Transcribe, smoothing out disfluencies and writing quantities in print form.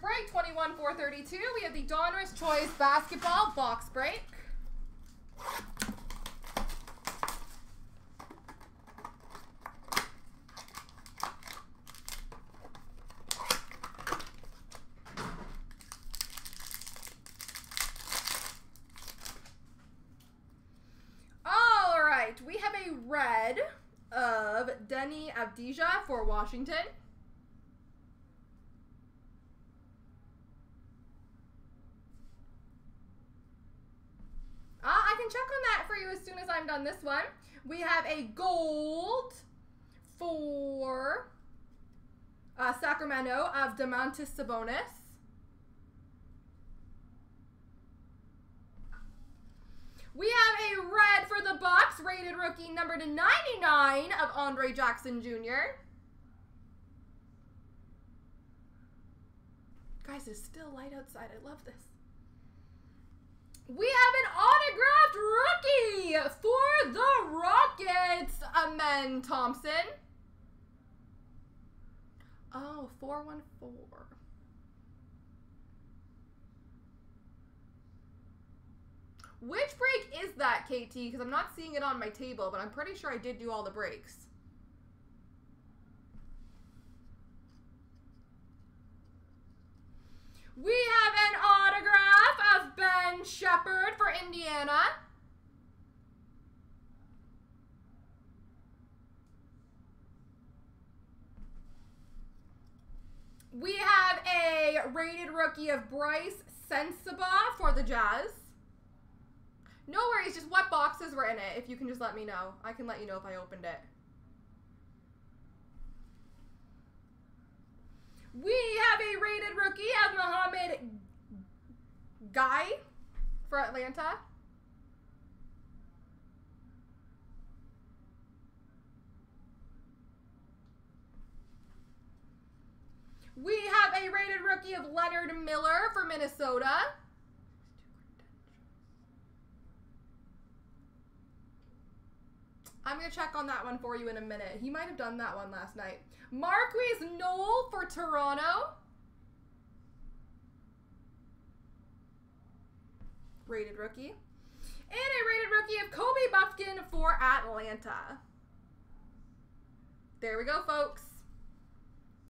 Group break, 21-432. We have the Donruss Choice Basketball box break. All right, we have a red of Denny Avdija for Washington. Check on that for you as soon as I'm done this one. We have a gold for Sacramento of Domantas Sabonis. We have a red for the Bucks, rated rookie number /99 of Andre Jackson Jr. Guys, it's still light outside. I love this. We have an autographed rookie for the Rockets, Amen Thompson. Oh, 414. Which break is that, KT? Because I'm not seeing it on my table, but I'm pretty sure I did do all the breaks. We have an autograph of Ben Shepherd for Indiana. We have a rated rookie of Bryce Sensaba for the Jazz. No worries, just what boxes were in it, if you can just let me know. I can let you know if I opened it. We have a rated rookie of Muhammad Guy for Atlanta. We have a rated rookie of Leonard Miller for Minnesota. I'm going to check on that one for you in a minute. He might have done that one last night. Marquise Noel for Toronto. Rated rookie. And a rated rookie of Kobe Bufkin for Atlanta. There we go, folks.